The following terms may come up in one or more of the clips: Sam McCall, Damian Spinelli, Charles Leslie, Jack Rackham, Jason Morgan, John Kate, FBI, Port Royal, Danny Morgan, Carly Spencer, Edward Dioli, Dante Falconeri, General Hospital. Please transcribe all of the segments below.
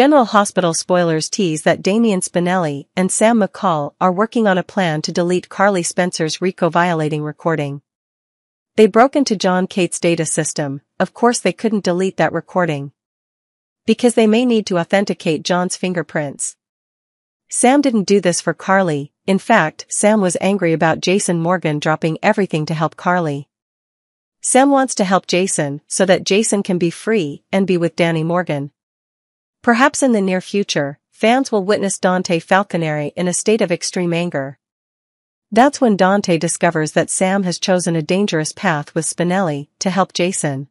General Hospital spoilers tease that Damian Spinelli and Sam McCall are working on a plan to delete Carly Spencer's RICO-violating recording. They broke into John Kate's data system, of course they couldn't delete that recording, because they may need to authenticate John's fingerprints. Sam didn't do this for Carly, in fact, Sam was angry about Jason Morgan dropping everything to help Carly. Sam wants to help Jason so that Jason can be free and be with Danny Morgan. Perhaps in the near future, fans will witness Dante Falconeri in a state of extreme anger. That's when Dante discovers that Sam has chosen a dangerous path with Spinelli to help Jason.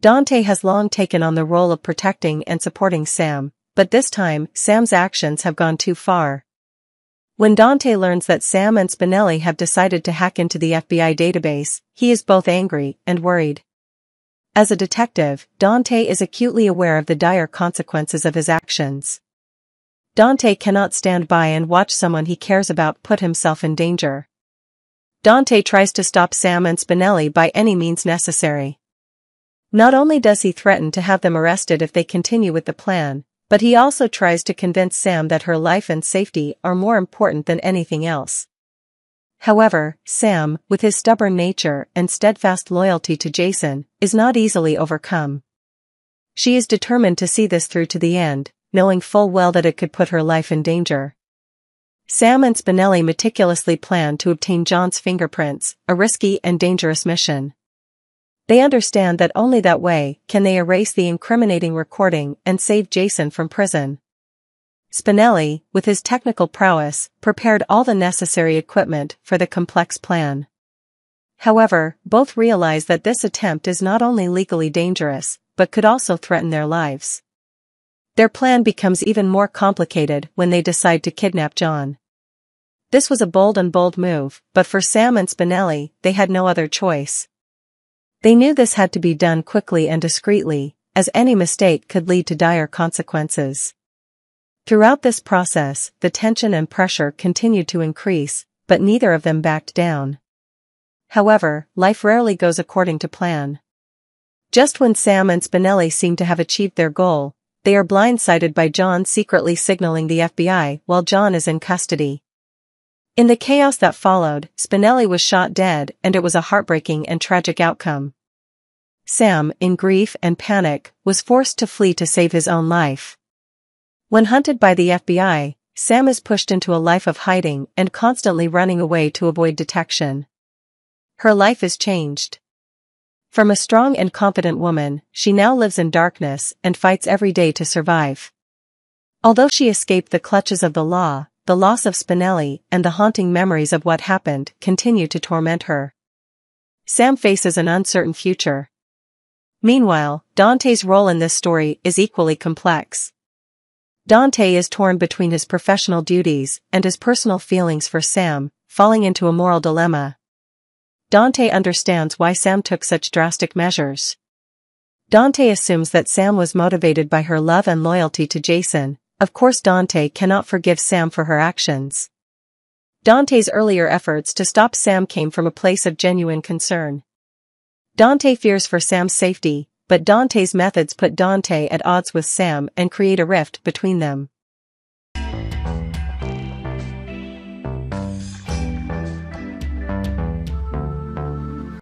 Dante has long taken on the role of protecting and supporting Sam, but this time, Sam's actions have gone too far. When Dante learns that Sam and Spinelli have decided to hack into the FBI database, he is both angry and worried. As a detective, Dante is acutely aware of the dire consequences of his actions. Dante cannot stand by and watch someone he cares about put himself in danger. Dante tries to stop Sam and Spinelli by any means necessary. Not only does he threaten to have them arrested if they continue with the plan, but he also tries to convince Sam that her life and safety are more important than anything else. However, Sam, with his stubborn nature and steadfast loyalty to Jason, is not easily overcome. She is determined to see this through to the end, knowing full well that it could put her life in danger. Sam and Spinelli meticulously plan to obtain John's fingerprints, a risky and dangerous mission. They understand that only that way can they erase the incriminating recording and save Jason from prison. Spinelli, with his technical prowess, prepared all the necessary equipment for the complex plan. However, both realize that this attempt is not only legally dangerous, but could also threaten their lives. Their plan becomes even more complicated when they decide to kidnap John. This was a bold move, but for Sam and Spinelli, they had no other choice. They knew this had to be done quickly and discreetly, as any mistake could lead to dire consequences. Throughout this process, the tension and pressure continued to increase, but neither of them backed down. However, life rarely goes according to plan. Just when Sam and Spinelli seem to have achieved their goal, they are blindsided by John secretly signaling the FBI while John is in custody. In the chaos that followed, Spinelli was shot dead, and it was a heartbreaking and tragic outcome. Sam, in grief and panic, was forced to flee to save his own life. When hunted by the FBI, Sam is pushed into a life of hiding and constantly running away to avoid detection. Her life is changed. From a strong and confident woman, she now lives in darkness and fights every day to survive. Although she escaped the clutches of the law, the loss of Spinelli and the haunting memories of what happened continue to torment her. Sam faces an uncertain future. Meanwhile, Dante's role in this story is equally complex. Dante is torn between his professional duties and his personal feelings for Sam, falling into a moral dilemma. Dante understands why Sam took such drastic measures. Dante assumes that Sam was motivated by her love and loyalty to Jason. Of course, Dante cannot forgive Sam for her actions. Dante's earlier efforts to stop Sam came from a place of genuine concern. Dante fears for Sam's safety, but Dante's methods put Dante at odds with Sam and create a rift between them.